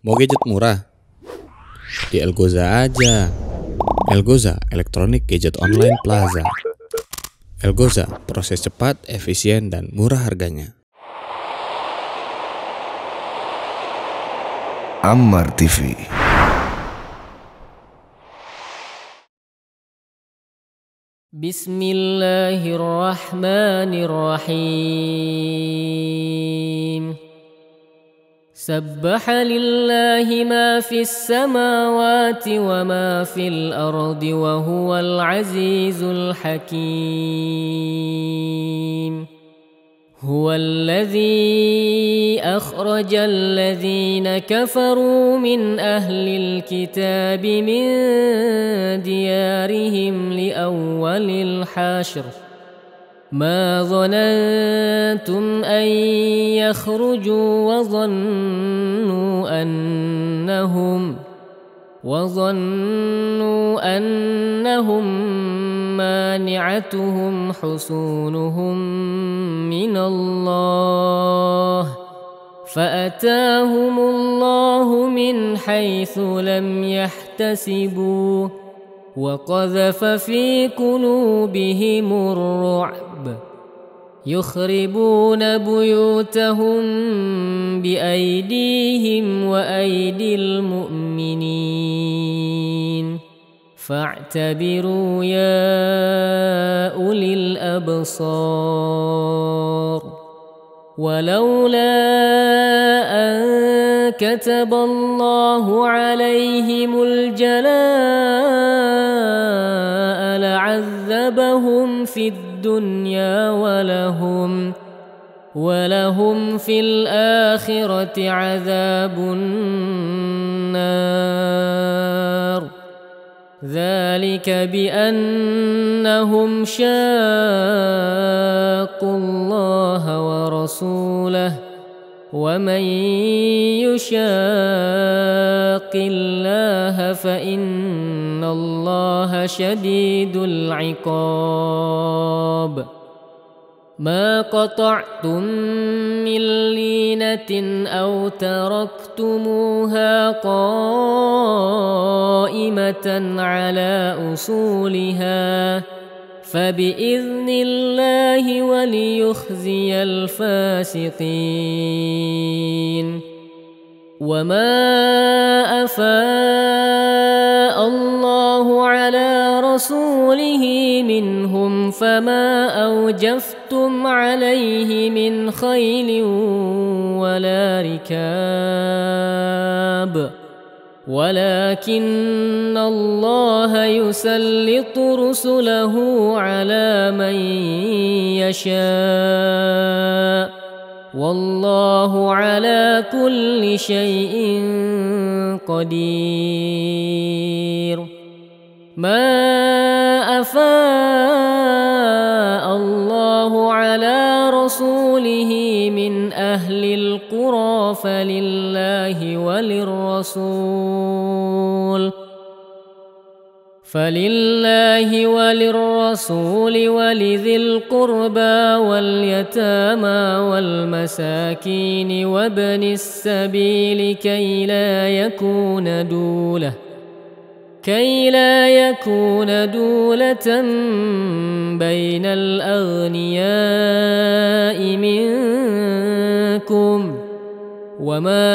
Mau gadget murah? Di Elgoza aja. Elgoza, Electronic Gadget Online Plaza. Elgoza, proses cepat, efisien, dan murah harganya. Ammar TV. Bismillahirrahmanirrahim. سبح لله ما في السماوات وما في الأرض وهو العزيز الحكيم هو الذي أخرج الذين كفروا من أهل الكتاب من ديارهم لأول الحشر ما ظننتم أن يخرجوا وظنوا أنهم مانعتهم حصونهم من الله فأتاهم الله من حيث لم يحتسبوا وقذف في قلوبهم الرعب يخربون بيوتهم بأيديهم وأيدي المؤمنين فاعتبروا يا أولي الأبصار ولولا أن كتب الله عليهم الجلاء لعذبهم في الدنيا ولهم في الآخرة عذاب النار ذلك بأنهم شاقوا الله ورسوله وَمَنْ يُشَاقِ اللَّهَ فَإِنَّ اللَّهَ شَدِيدُ الْعِقَابِ مَا قَطَعْتُمْ مِنْ لِينَةٍ أَوْ تَرَكْتُمُوهَا قَائِمَةً عَلَى أُصُولِهَا فبإذن الله وليخزي الفاسقين وما أفاء الله على رسوله منهم فما أوجفتم عليه من خيل ولا ركاب ولكن الله يسلط رسله على من يشاء والله على كل شيء قدير ما أفاء الله على رسوله من أهل القرى فلله وللرسول ولذي القربى واليتامى والمساكين وابن السبيل كي لا يكون دولة بين الأغنياء منكم وما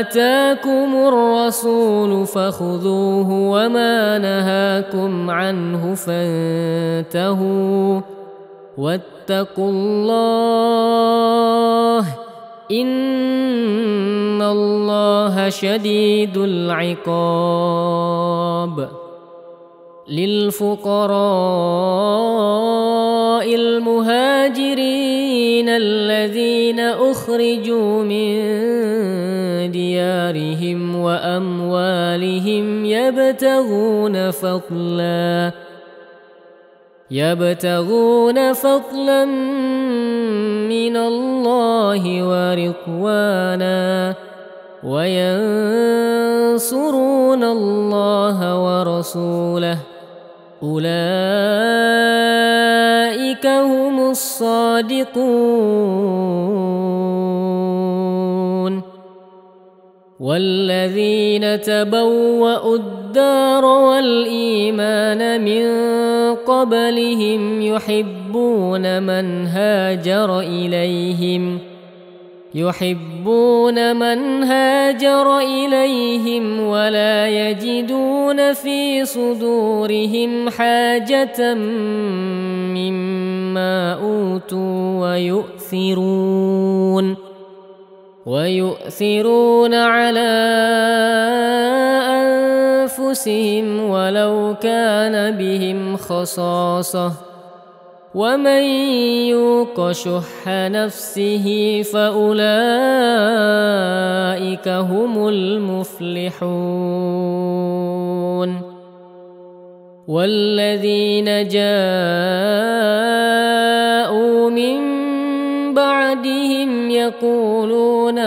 آتاكم الرسول فخذوه وما نهاكم عنه فانتهوا واتقوا الله إن الله شديد العقاب للفقراء المهاجرين الذين أخرجوا من ديارهم وأموالهم يبتغون فضلا من الله ورضوانا وينصرون الله ورسوله أولئك هم الصادقون والذين تبوأوا الدار والإيمان من قبلهم يحبون من هاجر إليهم ولا يجدون في صدورهم حاجة مما أوتوا ويؤثرون على أنفسهم ولو كان بهم خصاصة ومن يوق شح نفسه فأولئك هم المفلحون والذين جاءوا من بعدهم يقولون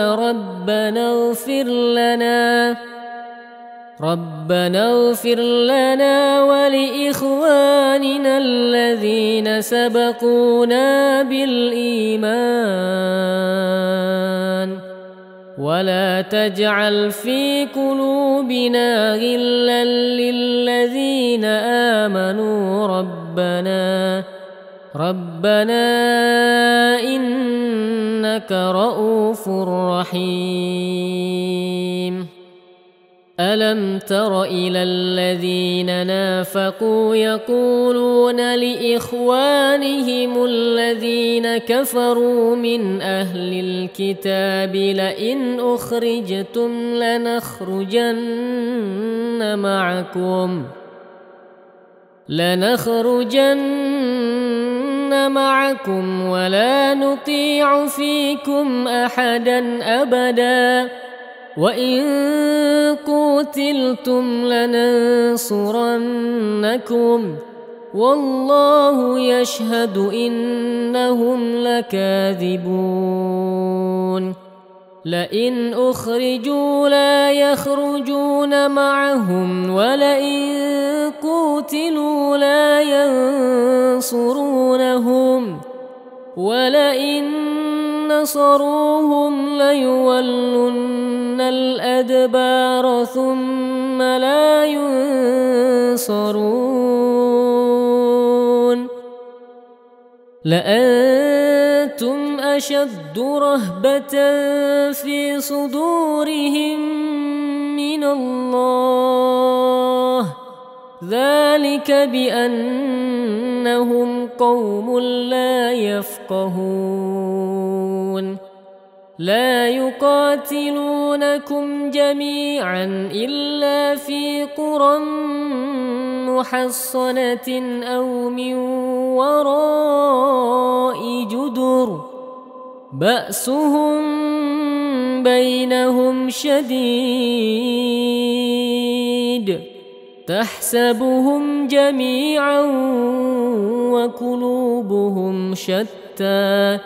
ربنا اغفر لنا ولإخواننا الذين سبقونا بالإيمان ولا تجعل في قلوبنا غلا للذين آمنوا ربنا إنك رؤوف رحيم ألم تر إلى الذين نافقوا يقولون لإخوانهم الذين كفروا من أهل الكتاب لئن أخرجتم لنخرجن معكم ولا نطيع فيكم أحدا أبدا وإن قتلتم لننصرنكم والله يشهد إنهم لكاذبون لئن أخرجوا لا يخرجون معهم ولئن قتلوا لا ينصرونهم ولئن نصروهم ليولن الأدبار ثم لا ينصرون لأنتم أشد رهبة في صدورهم من الله ذلك بأنهم قوم لا يفقهون لا يقاتلونكم جميعا إلا في قرى محصنة أو من وراء جدر بأسهم بينهم شديد تحسبهم جميعا وقلوبهم شتى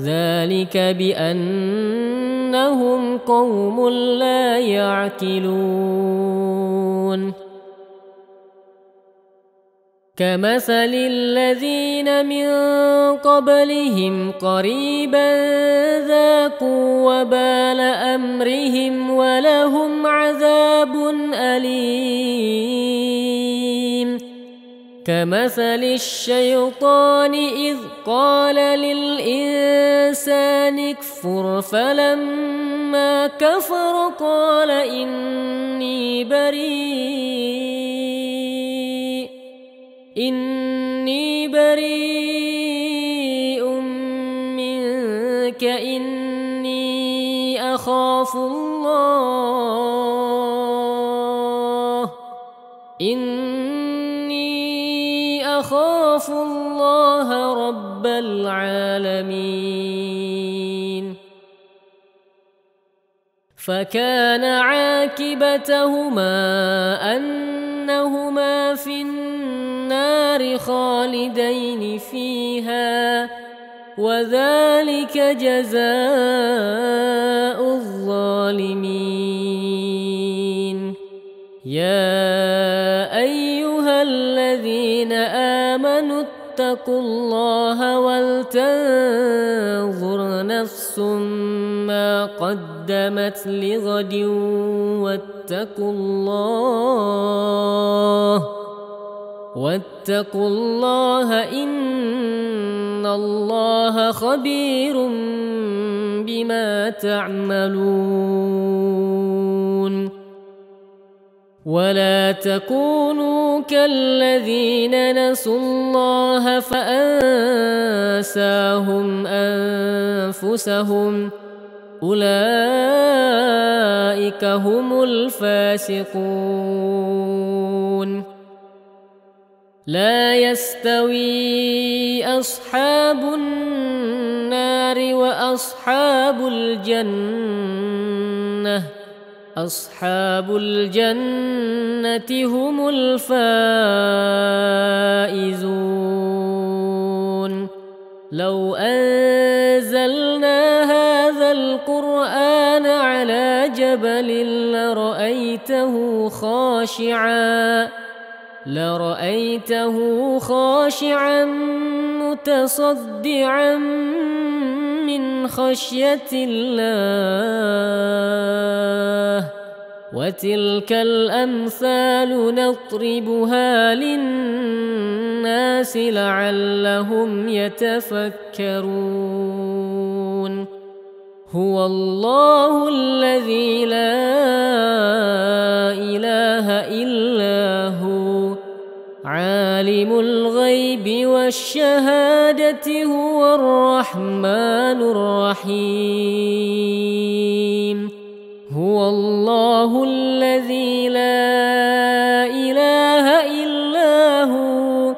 ذلك بأنهم قوم لا يعقلون كمثل الذين من قبلهم قريبا ذاقوا وبال أمرهم ولهم عذاب أليم كمثل الشيطان إذ قال للإنسان اكفر فلما كفر قال إني بريء منك إني أخاف الله رب العالمين فكان عاقبتهما أنهما في النار خالدين فيها وذلك جزاء الظالمين يا أيها الذين آمنوا اتقوا الله ولتنظر نفس ما قدمت لغد واتقوا الله إن الله خبير بما تعملون. ولا تكونوا كالذين نسوا الله فأنساهم أنفسهم أولئك هم الفاسقون. لا يستوي أصحاب النار وأصحاب الجنة أصحاب الجنة هم الفائزون. لو أنزلنا هذا القرآن على جبل لرأيته خاشعا متصدعا من خشية الله. وتلك الأمثال نضربها للناس لعلهم يتفكرون. هو الله الذي لا إله إلا هو عالم الغيب والشهادة هو الرحمن الرحيم. هو الله الذي لا إله إلا هو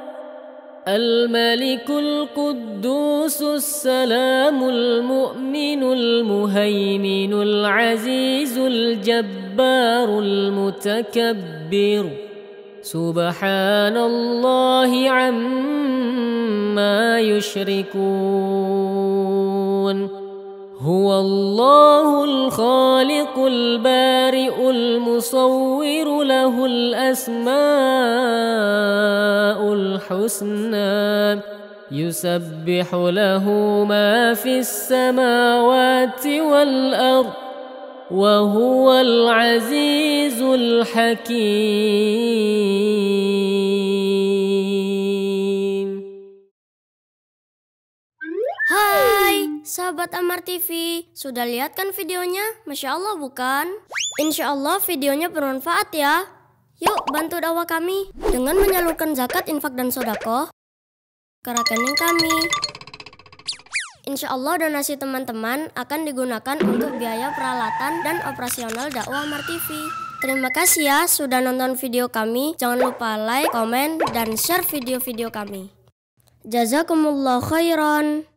الملك القدوس السلام المؤمن المهيمن العزيز الجبار المتكبر سبحان الله عما يشركون. هو الله الخالق البارئ المصور له الأسماء الحسنى يسبح له ما في السماوات والأرض وهو العزيز الحكيم. Hai sahabat Ammar TV, sudah lihat kan videonya? Masya Allah bukan? Insya Allah videonya bermanfaat ya. Yuk bantu dakwah kami dengan menyalurkan zakat, infak, dan sodako ke rekening kami. Insya Allah donasi teman-teman akan digunakan untuk biaya peralatan dan operasional dakwah Ammar TV. Terima kasih ya sudah nonton video kami. Jangan lupa like, komen, dan share video-video kami. Jazakumullah khairan.